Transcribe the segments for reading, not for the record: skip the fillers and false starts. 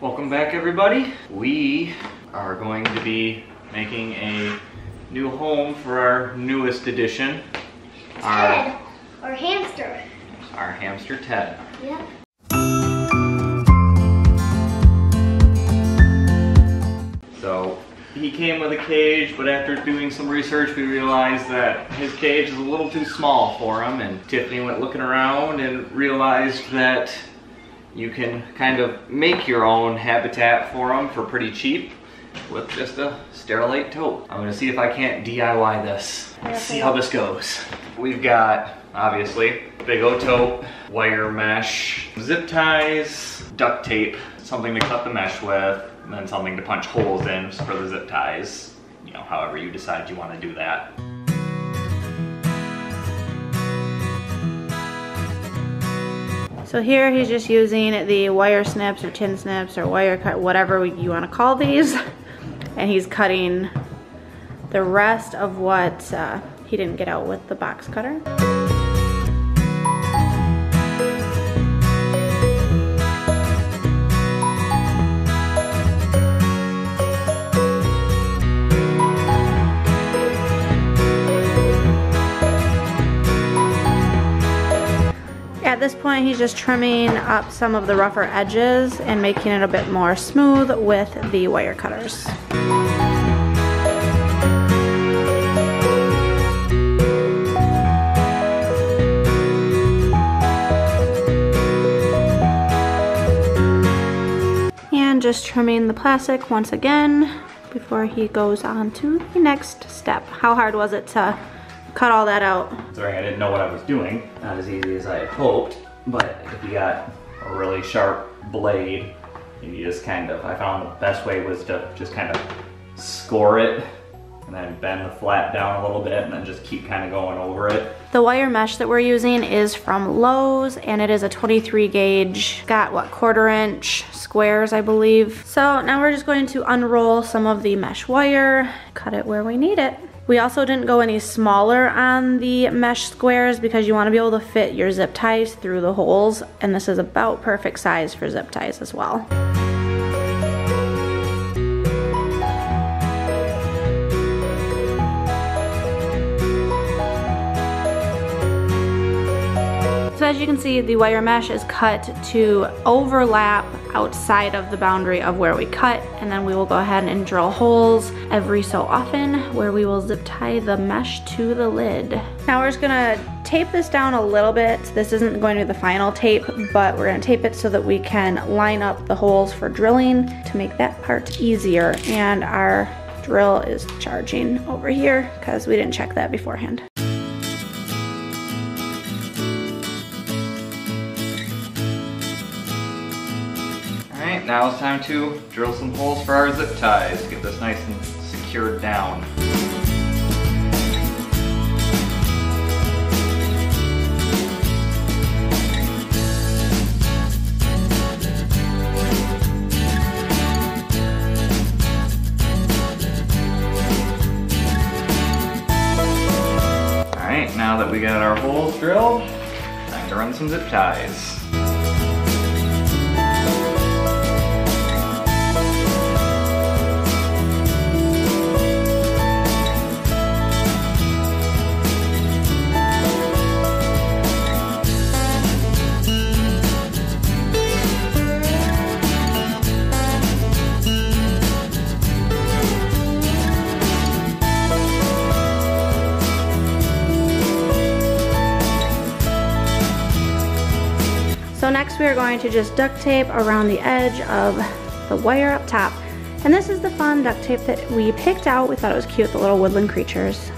Welcome back, everybody. We are going to be making a new home for our newest addition. Ted, our hamster. Our hamster Ted. Yep. So he came with a cage, but after doing some research, we realized that his cage is a little too small for him. And Tiffany went looking around and realized that you can kind of make your own habitat for them for pretty cheap with just a Sterilite tote. I'm gonna see if I can't DIY this. Let's see how this goes. We've got, obviously, big old tote, wire mesh, zip ties, duct tape, something to cut the mesh with, and then something to punch holes in for the zip ties. You know, however you decide you wanna do that. So here he's just using the wire snips or tin snips or wire cut, whatever you want to call these. And he's cutting the rest of what he didn't get out with the box cutter. At this point, he's just trimming up some of the rougher edges and making it a bit more smooth with the wire cutters. And just trimming the plastic once again before he goes on to the next step. How hard was it to cut all that out? Sorry, I didn't know what I was doing. Not as easy as I had hoped, but if you got a really sharp blade, you just kind of, I found the best way was to just kind of score it and then bend the flap down a little bit and then just keep kind of going over it. The wire mesh that we're using is from Lowe's and it is a 23 gauge, got what, quarter-inch squares, I believe. So now we're just going to unroll some of the mesh wire, cut it where we need it. We also didn't go any smaller on the mesh squares because you want to be able to fit your zip ties through the holes, and this is about perfect size for zip ties as well. So as you can see, the wire mesh is cut to overlap outside of the boundary of where we cut, and then we will go ahead and drill holes every so often where we will zip tie the mesh to the lid. Now we're just gonna tape this down a little bit. This isn't going to be the final tape, but we're gonna tape it so that we can line up the holes for drilling to make that part easier. And our drill is charging over here because we didn't check that beforehand. Now it's time to drill some holes for our zip ties. Get this nice and secured down. Alright, now that we got our holes drilled, time to run some zip ties. We are going to just duct tape around the edge of the wire up top. And this is the fun duct tape that we picked out. We thought it was cute, the little woodland creatures.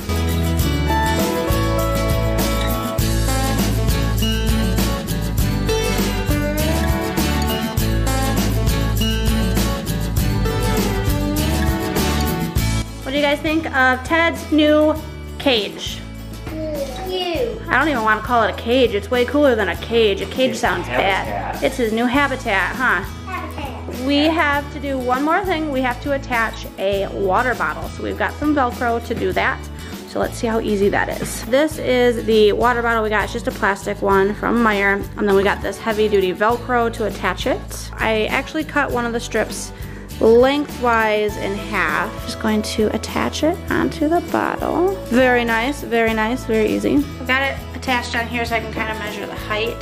What do you guys think of Ted's new cage? I don't even want to call it a cage. It's way cooler than a cage. A cage sounds bad. It's his new habitat, huh? Habitat. We have to do one more thing. We have to attach a water bottle. So we've got some Velcro to do that. So let's see how easy that is. This is the water bottle we got. It's just a plastic one from Meijer. And then we got this heavy duty Velcro to attach it. I actually cut one of the strips lengthwise in half. Just going to attach it onto the bottle. Very nice, very nice, very easy. I got it attached on here so I can kind of measure the height.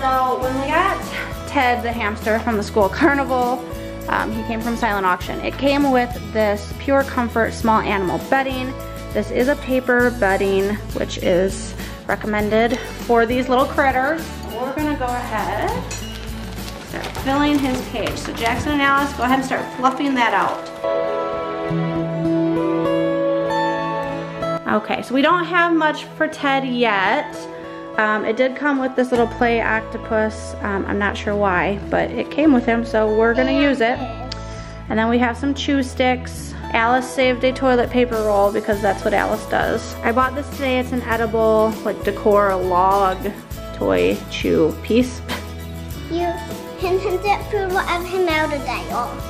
So when we got Ted the hamster from the school carnival, he came from Silent Auction. It came with this Pure Comfort small animal bedding. This is a paper bedding, which is recommended for these little critters. So we're gonna go ahead and start filling his cage. So Jackson and Alice, go ahead and start fluffing that out. Okay, so we don't have much for Ted yet. It did come with this little play octopus. I'm not sure why, but it came with him, so we're gonna use it. And then we have some chew sticks. Alice saved a toilet paper roll because that's what Alice does. I bought this today. It's an edible, like decor log toy chew piece. You can get food of him out of that.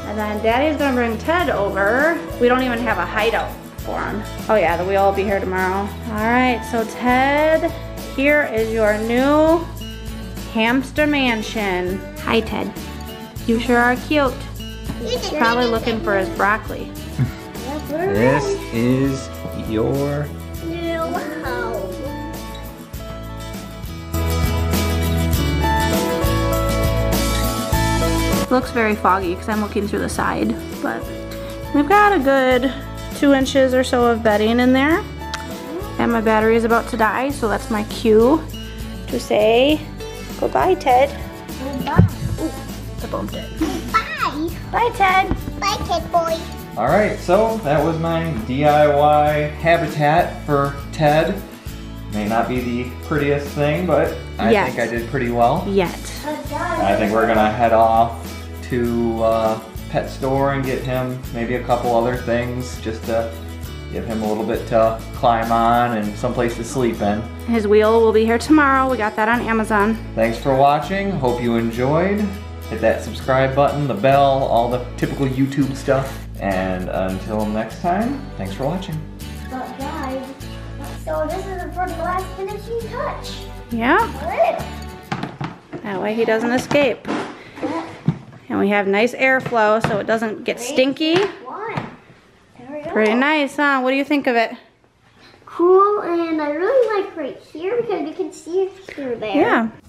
And then Daddy's gonna bring Ted over. We don't even have a hideout for him. Oh yeah, the wheel will be here tomorrow. All right, so Ted, here is your new hamster mansion. Hi, Ted. You sure are cute. He's probably looking for his broccoli. This is your new home. It looks very foggy because I'm looking through the side, but we've got a good 2 inches or so of bedding in there. And my battery is about to die, so that's my cue to say goodbye, Ted. Goodbye. Ooh, I bumped it. Bye. Bye, Ted. Bye, kid boy. All right, so that was my DIY habitat for Ted. May not be the prettiest thing, but I think I did pretty well. Yet. I think we're gonna head off to pet store and get him maybe a couple other things just to give him a little bit to climb on and someplace to sleep in. His wheel will be here tomorrow. We got that on Amazon. Thanks for watching. Hope you enjoyed. Hit that subscribe button, the bell, all the typical YouTube stuff. And until next time, thanks for watching. But guys, so this is for the last finishing touch. Yeah. Good. That way he doesn't escape. And we have nice airflow so it doesn't get stinky. Pretty nice, huh? What do you think of it? Cool, and I really like right here because you can see it through there. Yeah.